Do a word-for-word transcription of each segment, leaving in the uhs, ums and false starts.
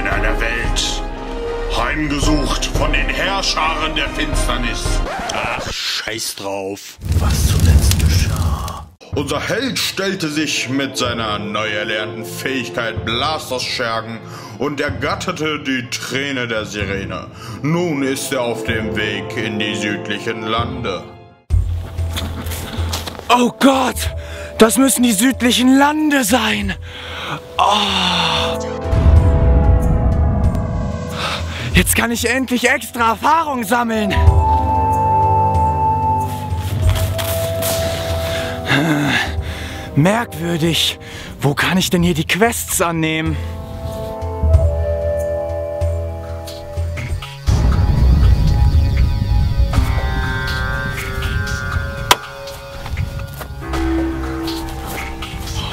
in einer Welt heimgesucht von den Herrscharen der Finsternis. Ach, scheiß drauf. Was zuletzt geschah? Unser Held stellte sich mit seiner neu erlernten Fähigkeit Blasters Schergen und ergatterte die Träne der Sirene. Nun ist er auf dem Weg in die südlichen Lande. Oh Gott! Das müssen die südlichen Lande sein! Oh. Jetzt kann ich endlich extra Erfahrung sammeln! Hm. Merkwürdig. Wo kann ich denn hier die Quests annehmen?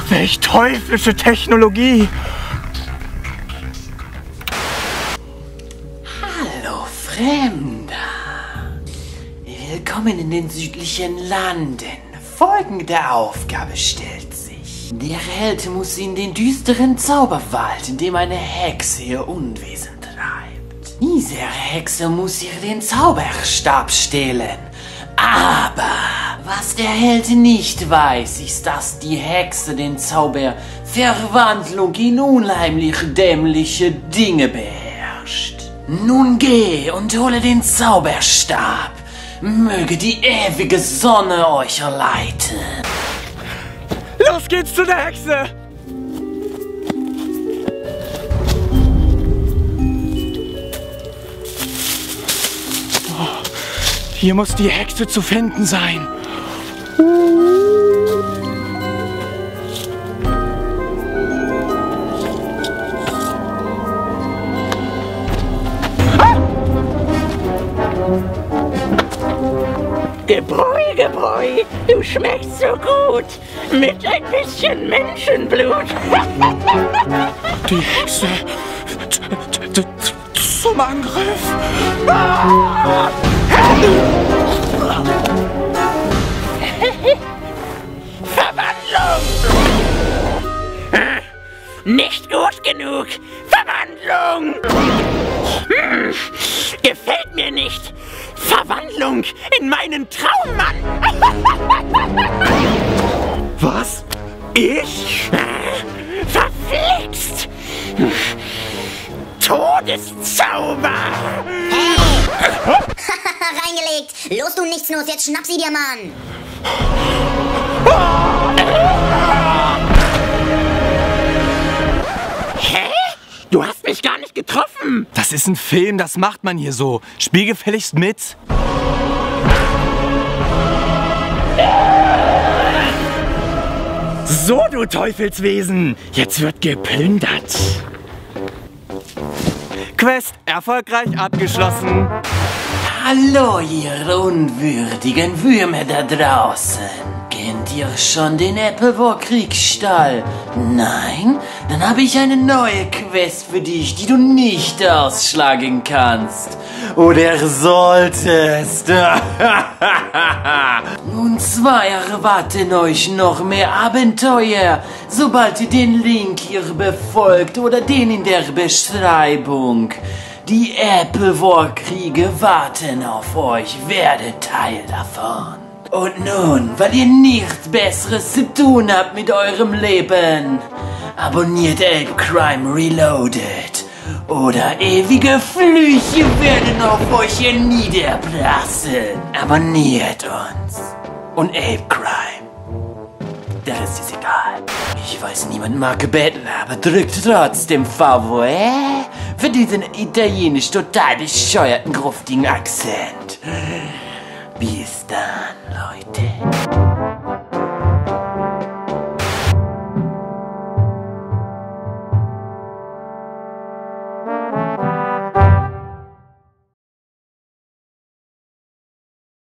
Welch teuflische Technologie! Hallo Fremder! Willkommen in den südlichen Landen. Folgende Aufgabe stellt sich. Der Held muss in den düsteren Zauberwald, in dem eine Hexe ihr Unwesen treibt. Diese Hexe muss ihr den Zauberstab stehlen. Aber... was der Held nicht weiß, ist, dass die Hexe den Zauber Verwandlung in unheimlich dämliche Dinge beherrscht. Nun geh und hole den Zauberstab. Möge die ewige Sonne euch erleiten. Los geht's zu der Hexe! Oh, hier muss die Hexe zu finden sein. Gebräu, Gebräu, du schmeckst so gut, mit ein bisschen Menschenblut. Die Hexe zum Angriff. Ah! Verwandlung! Hm. Nicht gut genug. Verwandlung! Hm. Gefällt mir nicht. Verwandlung in meinen Traummann! Was? Ich? Verflixt! Todeszauber! Hey! Reingelegt! Los, du Nichtsnuss, jetzt schnapp sie dir, Mann! Hä? Du hast mich gar nicht getroffen! Das ist ein Film, das macht man hier so. Spiel gefälligst mit. So, du Teufelswesen! Jetzt wird geplündert. Quest erfolgreich abgeschlossen. Hallo, ihr unwürdigen Würmer da draußen. Kennt ihr schon den Apple War Kriegsstall? Nein? Dann habe ich eine neue Quest für dich, die du nicht ausschlagen kannst. Oder solltest. Und zwar erwarten euch noch mehr Abenteuer, sobald ihr den Link hier befolgt oder den in der Beschreibung. Die Apple War Kriege warten auf euch, werdet Teil davon. Und nun, weil ihr nichts Besseres zu tun habt mit eurem Leben, abonniert Ape Crime Reloaded oder ewige Flüche werden auf euch hier niederprasseln. Abonniert uns und Ape Crime. Der Rest ist egal. Ich weiß, niemand mag betteln, aber drückt trotzdem Favor für diesen italienisch total bescheuerten, gruftigen Akzent. Bis dann, Leute.